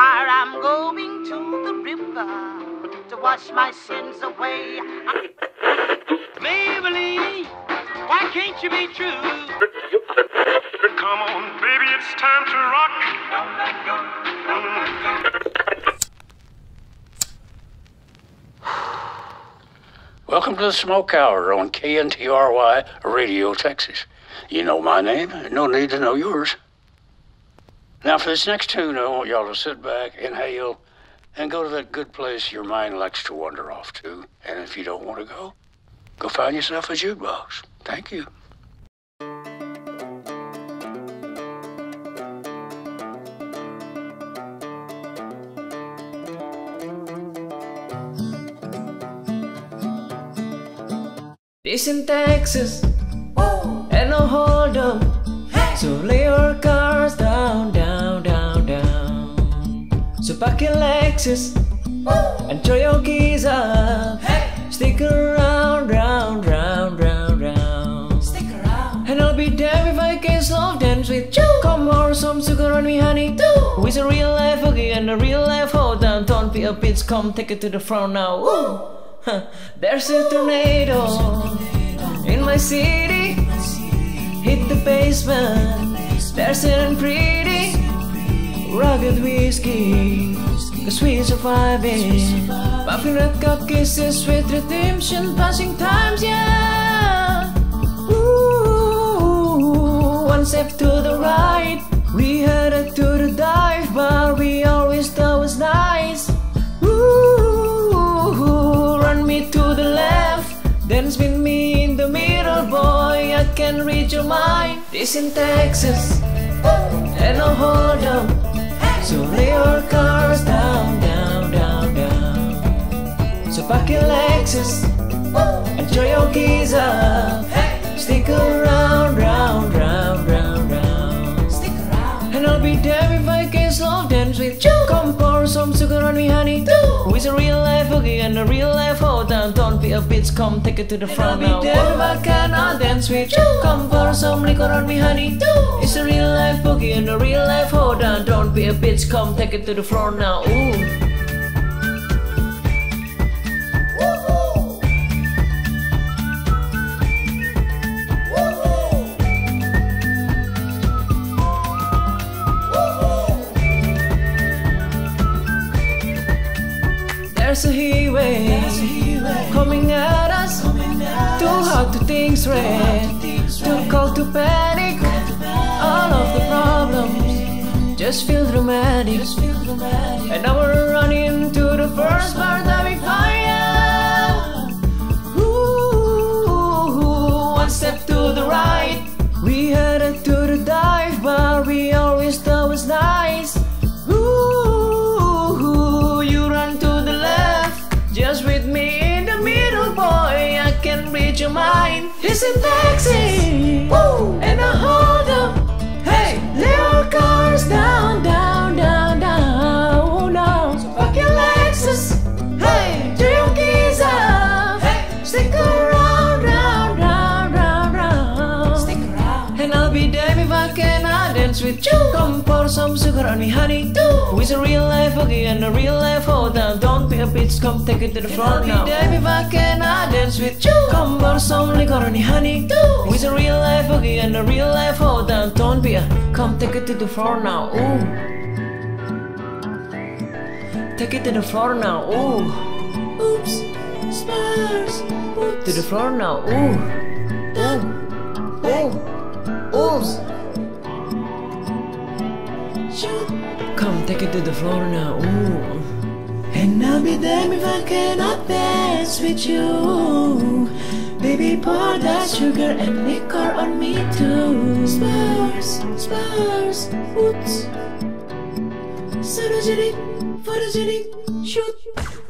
while I'm going to the river to wash my sins away. Maybelline, why can't you be true? Come on, baby, it's time to rock. Don't let go, don't let go. Welcome to the Smoke Hour on KNTRY Radio, Texas. You know my name, no need to know yours. Now for this next tune, I want y'all to sit back, inhale, and go to that good place your mind likes to wander off to. And if you don't want to go, go find yourself a jukebox. Thank you. This in Texas, whoa, and no hold up, hey. So lay your cars down, down, down, down. So pack your Lexus, whoa, and throw your keys up, hey. Stick around, round, round, round, round. Stick around. And I'll be damned if I can slow dance with you. Come on, some sugar on me, honey. Ooh. With a real life hooky and a real life hold down. Don't be a bitch, come take it to the front now. Ooh. There's a tornado in my city. Hit the basement, they're sitting pretty. Rugged whiskey, cause we surviving. Puffing red cup kisses with redemption. Passing times, yeah. Ooh, one step to the right. We headed to the dive bar we always thought was nice. To the left, then spin me in the middle, boy. I can reach your mind. This in Texas, and no hold up. So lay your cars down, down, down, down. So pack your Lexus, and throw your keys up. Stick around, round, round, round, round. Stick around, and I'll be damned if I can slow dance with you. Come pour some sugar on me, honey. With a real life hooky and a real life hold down. Don't be a bitch, come take it to the front now. I'll be there, but cannot dance with you. Come pour some liquor on me, honey. It's a real life hooky and a real life hold down. Don't be a bitch, come take it to the front now. Ooh. There's a heatwave coming at us. Too hard to think straight, too cold to panic. All of the problems just feel dramatic. And now we're running to the first part that we find. Ooh, one step to the right. We headed to the dive bar we always thought was nice. Your mind. It's in Texas, woo, and I hold up. Hey, lay your cars down, down, down, down, down. So fuck your Lexus, hey, do your keys up, hey. Stick around, round, round, round, round. Stick around, and I'll be damned if I cannot dance with you. Come pour some sugar on me, honey. With a real life hooky and a real life hold down. Don't be a bitch, come take it to the front now. I'll be damned if I cannot dance with you. Come pour some liquor on me, honey. With a real life hooky and a real life hold down. Don't be a, come take it to the floor now. Ooh, take it to the floor now. Ooh, oops, spurs. Oops. To the floor now. Ooh, ooh, ooh, oops. Come take it to the floor now, ooh. And I'll be damned if I cannot dance with you. Baby, pour that sugar and liquor on me too. Spurs, spurs, oops. Sarojini, Sarojini, shoot.